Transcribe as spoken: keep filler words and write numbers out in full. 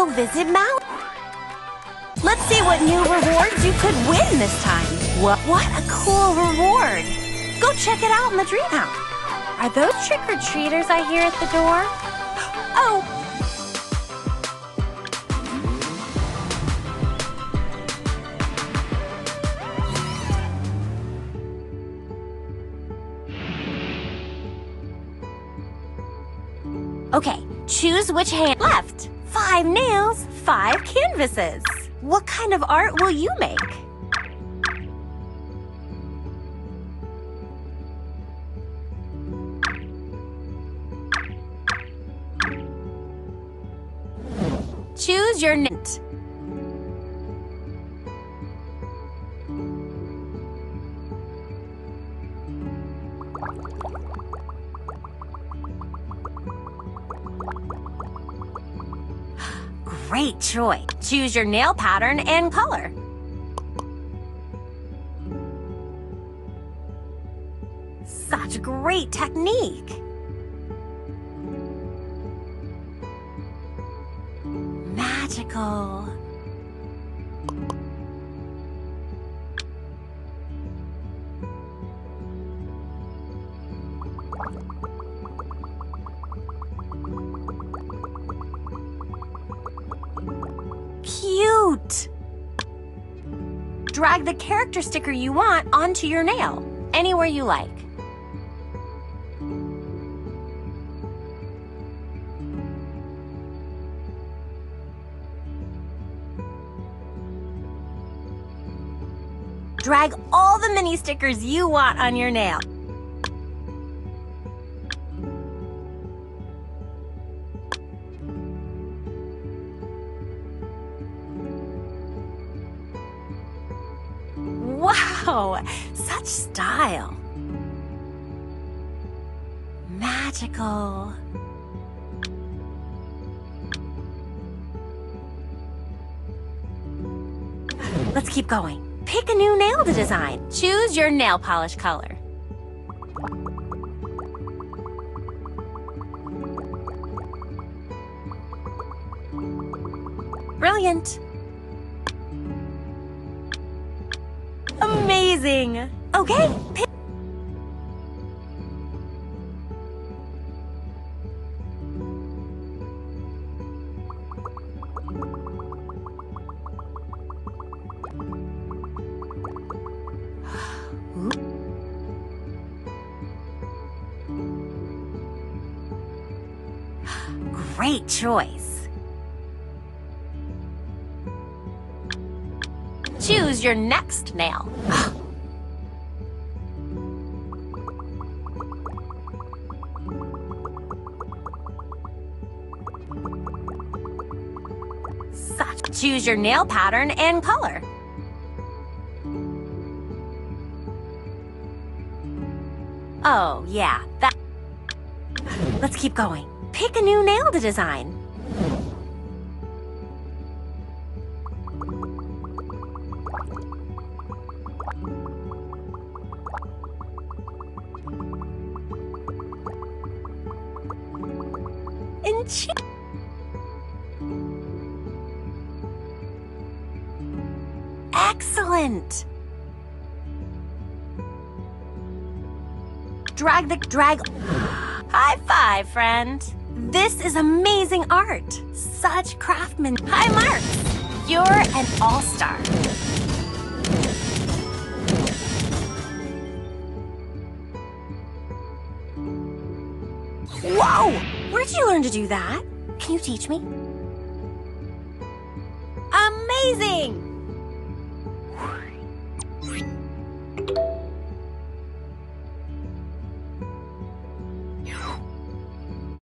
Go visit Mount. Let's see what new rewards you could win this time. What? What a cool reward! Go check it out in the Dream House. Are those trick-or-treaters I hear at the door? Oh! Okay, choose which hand left. Five nails, five canvases. What kind of art will you make? Choose your knit. Great choice. Choose your nail pattern and color. Such great technique. Magical. Cute! Drag the character sticker you want onto your nail, anywhere you like. Drag all the mini stickers you want on your nail. Wow, such style. Magical. Let's keep going. Pick a new nail to design. Choose your nail polish color. Brilliant. Amazing! Okay, pick. Great choice. Choose your next nail. Such. Choose your nail pattern and color. Oh, yeah, that. Let's keep going. Pick a new nail to design. Excellent! Drag the drag. High five, friend. This is amazing art. Such craftsman. Hi, Mark. You're an all-star. Whoa! Where did you learn to do that? Can you teach me? Amazing!